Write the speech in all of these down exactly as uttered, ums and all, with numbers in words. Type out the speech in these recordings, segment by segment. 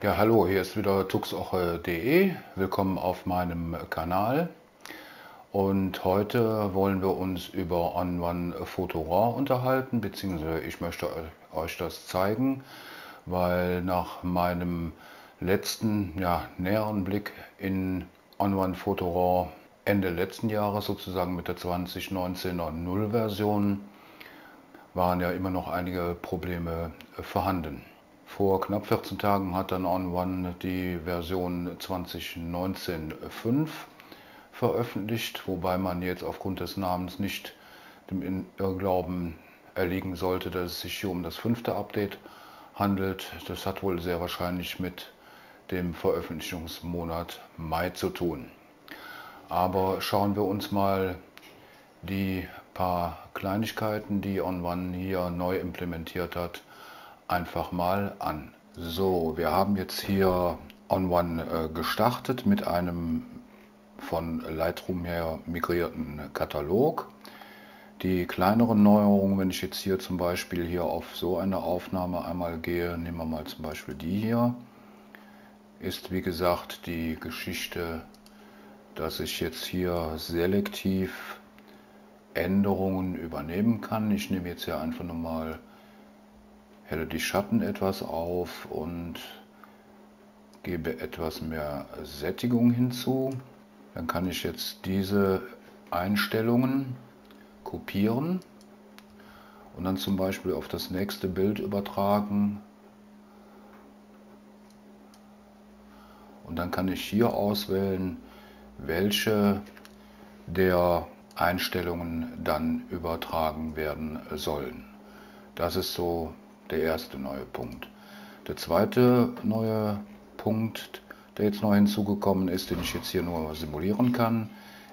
Ja, hallo, hier ist wieder tuxoche punkt de. Willkommen auf meinem Kanal. Und heute wollen wir uns über on one Photo RAW unterhalten, beziehungsweise ich möchte euch das zeigen, weil nach meinem letzten, ja, näheren Blick in on one Photo RAW Ende letzten Jahres, sozusagen mit der zwanzig neunzehner null Version, waren ja immer noch einige Probleme vorhanden. Vor knapp vierzehn Tagen hat dann on one die Version zwanzig neunzehn Punkt fünf veröffentlicht, wobei man jetzt aufgrund des Namens nicht dem Irrglauben erliegen sollte, dass es sich hier um das fünfte Update handelt. Das hat wohl sehr wahrscheinlich mit dem Veröffentlichungsmonat Mai zu tun. Aber schauen wir uns mal die paar Kleinigkeiten, die on one hier neu implementiert hat, einfach mal an. So, wir haben jetzt hier on one äh, gestartet mit einem von Lightroom her migrierten Katalog. Die kleineren Neuerungen, wenn ich jetzt hier zum Beispiel hier auf so eine Aufnahme einmal gehe, nehmen wir mal zum Beispiel die hier, ist wie gesagt die Geschichte, dass ich jetzt hier selektiv Änderungen übernehmen kann. Ich nehme jetzt hier einfach nur mal helle die Schatten etwas auf und gebe etwas mehr Sättigung hinzu. Dann kann ich jetzt diese Einstellungen kopieren und dann zum Beispiel auf das nächste Bild übertragen. Und dann kann ich hier auswählen, welche der Einstellungen dann übertragen werden sollen. Das ist so der erste neue Punkt. Der zweite neue Punkt, der jetzt neu hinzugekommen ist, den ich jetzt hier nur simulieren kann,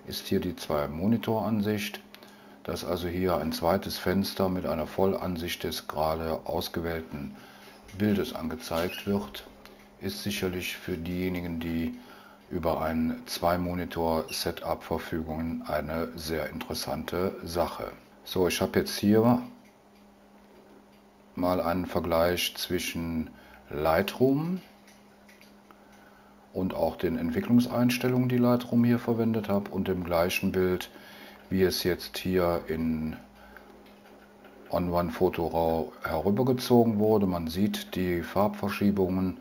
ist hier die Zwei-Monitor-Ansicht. Das ist also hier ein zweites Fenster mit einer Vollansicht des gerade ausgewählten Bildes angezeigt wird. Ist sicherlich für diejenigen, die über ein Zwei-Monitor-Setup verfügen, eine sehr interessante Sache. So, ich habe jetzt hier mal einen Vergleich zwischen Lightroom und auch den Entwicklungseinstellungen, die Lightroom hier verwendet habe, und dem gleichen Bild, wie es jetzt hier in on one Photo RAW herübergezogen wurde. Man sieht die Farbverschiebungen,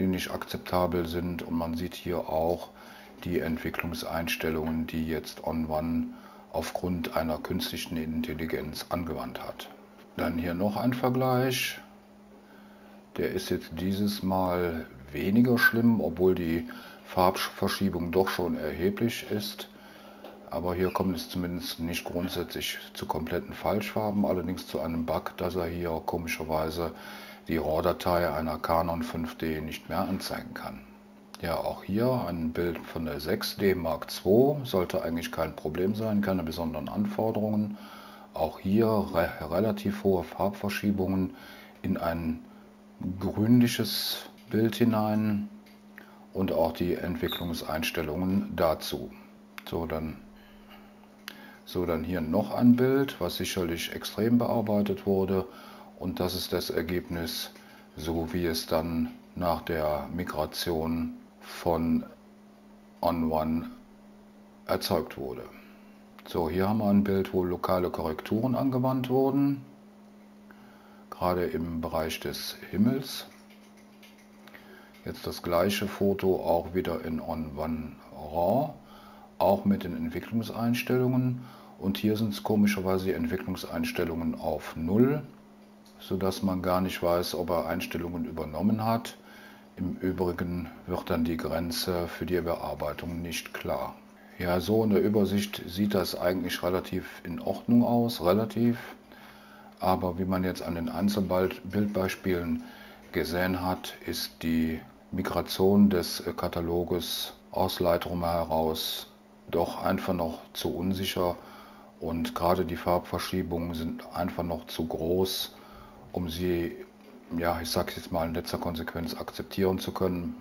die nicht akzeptabel sind, und man sieht hier auch die Entwicklungseinstellungen, die jetzt on one aufgrund einer künstlichen Intelligenz angewandt hat. Dann hier noch ein Vergleich, der ist jetzt dieses Mal weniger schlimm, obwohl die Farbverschiebung doch schon erheblich ist. Aber hier kommt es zumindest nicht grundsätzlich zu kompletten Falschfarben, allerdings zu einem Bug, dass er hier komischerweise die RAW-Datei einer Canon fünf D nicht mehr anzeigen kann. Ja, auch hier ein Bild von der sechs D Mark zwei, sollte eigentlich kein Problem sein, keine besonderen Anforderungen. Auch hier re relativ hohe Farbverschiebungen in ein grünliches Bild hinein und auch die Entwicklungseinstellungen dazu. So dann, so, dann hier noch ein Bild, was sicherlich extrem bearbeitet wurde, und das ist das Ergebnis, so wie es dann nach der Migration von on one erzeugt wurde. So, hier haben wir ein Bild, wo lokale Korrekturen angewandt wurden, gerade im Bereich des Himmels. Jetzt das gleiche Foto auch wieder in on one RAW, auch mit den Entwicklungseinstellungen, und hier sind es komischerweise die Entwicklungseinstellungen auf null, sodass man gar nicht weiß, ob er Einstellungen übernommen hat. Im Übrigen wird dann die Grenze für die Bearbeitung nicht klar. Ja, so in der Übersicht sieht das eigentlich relativ in Ordnung aus, relativ. Aber wie man jetzt an den Einzelbildbeispielen gesehen hat, ist die Migration des Kataloges aus Lightroom heraus doch einfach noch zu unsicher. Und gerade die Farbverschiebungen sind einfach noch zu groß, um sie, ja, ich sage jetzt mal in letzter Konsequenz, akzeptieren zu können.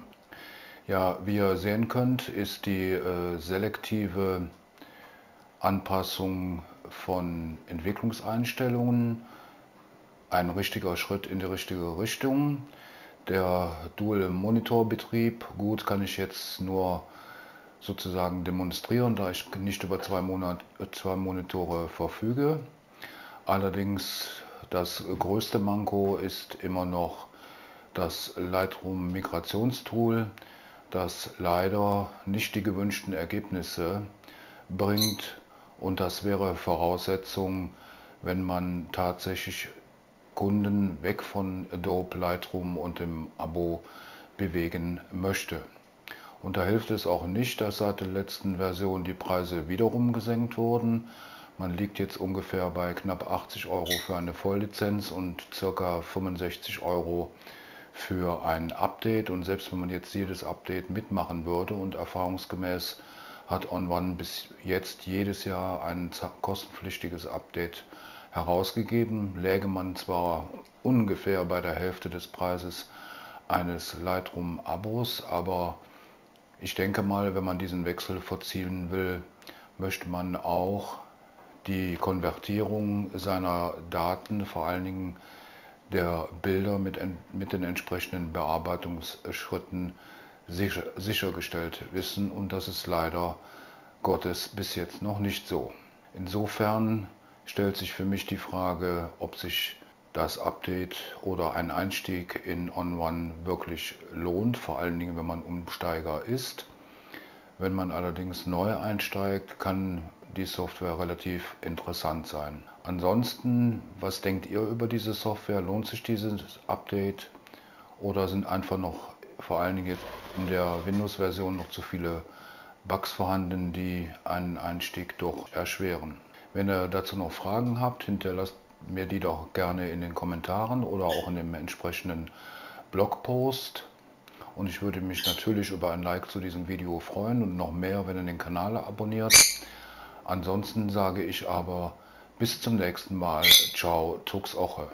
Ja, wie ihr sehen könnt, ist die äh, selektive Anpassung von Entwicklungseinstellungen ein richtiger Schritt in die richtige Richtung. der Dual-Monitor-Betrieb. Gut, kann ich jetzt nur sozusagen demonstrieren, da ich nicht über zwei, Monat, zwei Monitore verfüge. Allerdings das größte Manko ist immer noch das Lightroom Migrationstool, das leider nicht die gewünschten Ergebnisse bringt, und das wäre Voraussetzung, wenn man tatsächlich Kunden weg von Adobe Lightroom und dem Abo bewegen möchte. Und da hilft es auch nicht, dass seit der letzten Version die Preise wiederum gesenkt wurden. Man liegt jetzt ungefähr bei knapp achtzig Euro für eine Volllizenz und ca. fünfundsechzig Euro für ein Update. Und selbst wenn man jetzt jedes Update mitmachen würde, und erfahrungsgemäß hat on one bis jetzt jedes Jahr ein kostenpflichtiges Update herausgegeben, läge man zwar ungefähr bei der Hälfte des Preises eines Lightroom-Abos, aber ich denke mal, wenn man diesen Wechsel vollziehen will, möchte man auch die Konvertierung seiner Daten, vor allen Dingen der Bilder mit, mit den entsprechenden Bearbeitungsschritten sicher, sichergestellt wissen, und das ist leider Gottes bis jetzt noch nicht so. Insofern stellt sich für mich die Frage, ob sich das Update oder ein Einstieg in on one wirklich lohnt, vor allen Dingen, wenn man Umsteiger ist. Wenn man allerdings neu einsteigt, kann die Software relativ interessant sein. Ansonsten, was denkt ihr über diese Software? Lohnt sich dieses Update, oder sind einfach noch vor allen Dingen in der Windows-Version noch zu viele Bugs vorhanden, die einen Einstieg doch erschweren? Wenn ihr dazu noch Fragen habt, hinterlasst mir die doch gerne in den Kommentaren oder auch in dem entsprechenden Blogpost. Und ich würde mich natürlich über ein Like zu diesem Video freuen und noch mehr, wenn ihr den Kanal abonniert. Ansonsten sage ich aber bis zum nächsten Mal. Ciao, tuxoche.